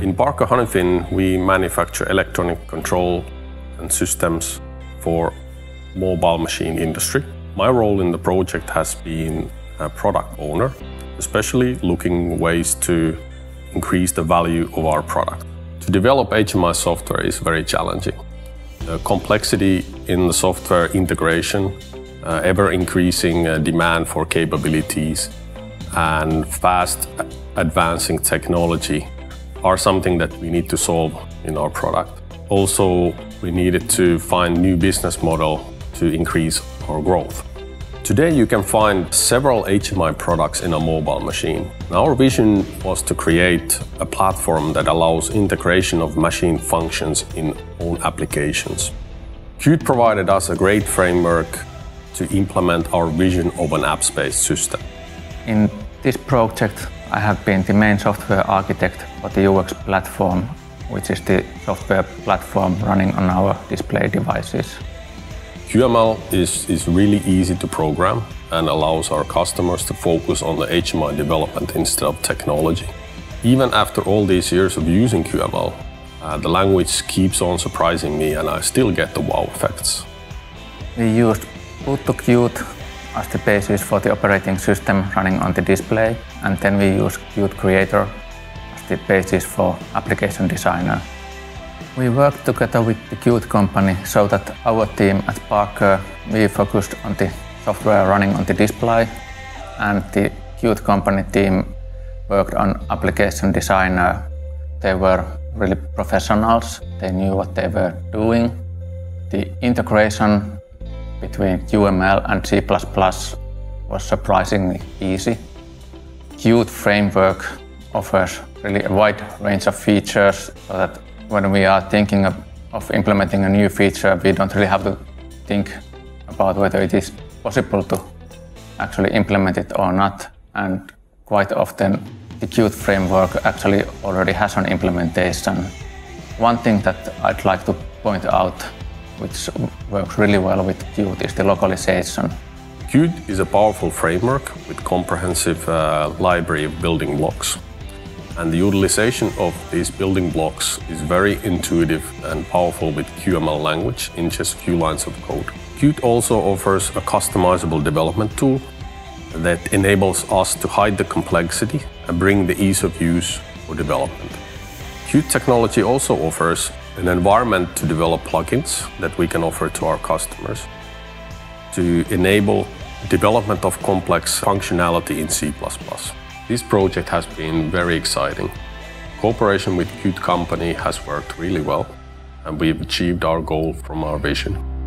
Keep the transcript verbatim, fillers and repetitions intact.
In Parker Hannifin, we manufacture electronic control and systems for mobile machine industry. My role in the project has been a product owner, especially looking ways to increase the value of our product. To develop H M I software is very challenging. The complexity in the software integration, uh, ever-increasing uh, demand for capabilities, and fast advancing technology are something that we need to solve in our product. Also, we needed to find new business model to increase our growth. Today you can find several H M I products in a mobile machine. Our vision was to create a platform that allows integration of machine functions in own applications. Qt provided us a great framework to implement our vision of an app-based system. In this project I have been the main software architect for the U X platform, which is the software platform running on our display devices. Q M L is, is really easy to program and allows our customers to focus on the H M I development instead of technology. Even after all these years of using Q M L, uh, the language keeps on surprising me and I still get the wow effects. We used Boot to Qt as the basis for the operating system running on the display, and then we used Qt Creator as the basis for application designer. We worked together with the Qt Company so that our team at Parker, we focused on the software running on the display, and the Qt Company team worked on application designer. They were really professionals, they knew what they were doing. The integration between Q M L and C plus plus was surprisingly easy. Qt framework offers really a wide range of features so that when we are thinking of, of implementing a new feature, we don't really have to think about whether it is possible to actually implement it or not. And quite often, the Qt framework actually already has an implementation. One thing that I'd like to point out, which works really well with Qt, is the localization. Qt is a powerful framework with comprehensive uh, library of building blocks. And the utilization of these building blocks is very intuitive and powerful with Q M L language in just a few lines of code. Qt also offers a customizable development tool that enables us to hide the complexity and bring the ease of use for development. Qt technology also offers an environment to develop plugins that we can offer to our customers to enable development of complex functionality in C plus plus. This project has been very exciting. Cooperation with Qt Company has worked really well, and we've achieved our goal from our vision.